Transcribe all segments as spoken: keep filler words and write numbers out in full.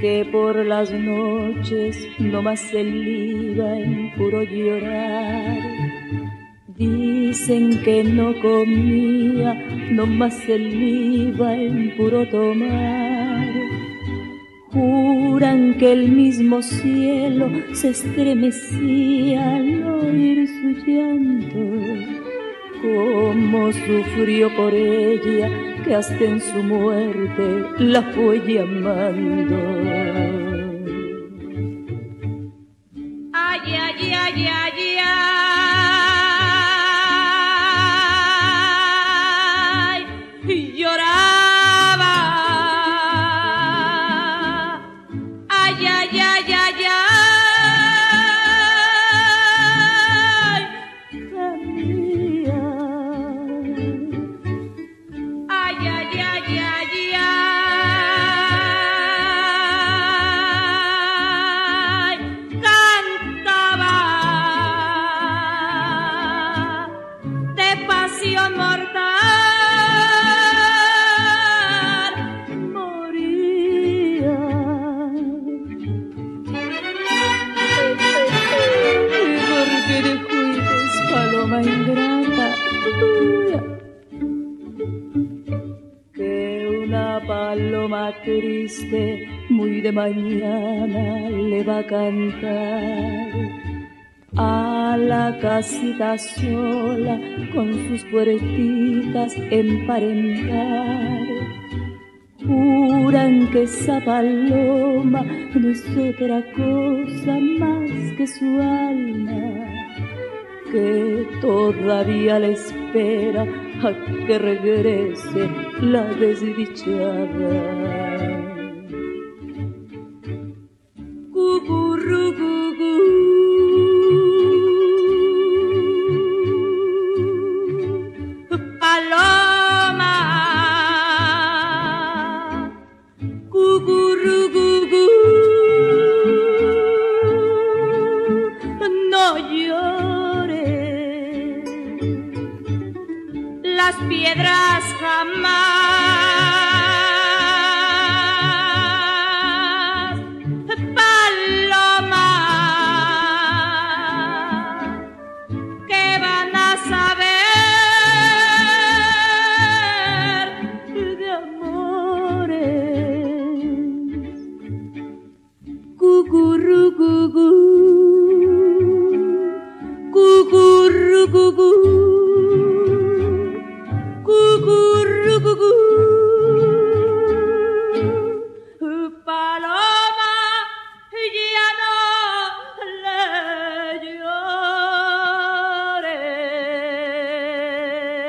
que por las noches no más se liba en puro llorar. Dicen que no comía, no más se liba en puro tomar. Juran que el mismo cielo se estremecía al oír su llanto. Cómo sufrió por ella, que hasta en su muerte la fue llamando. Ay, ay, ay, ay, ay, ay, lloraba. Ay, ay, ay, ay, ay. Que una paloma triste muy de mañana le va a cantar a la casita sola con sus puertitas emparentar. Juran que esa paloma no es otra cosa más que su alma, que todavía le espera a que regrese la desdichada. Cu cu rru cu cu, paloma. Cu cu rru cu cu, no llores. Las piedras jamás, paloma, que van a saber de amores. Cu cu rru cu cu, cu cu rru cu cu.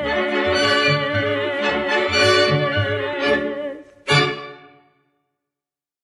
Thank you.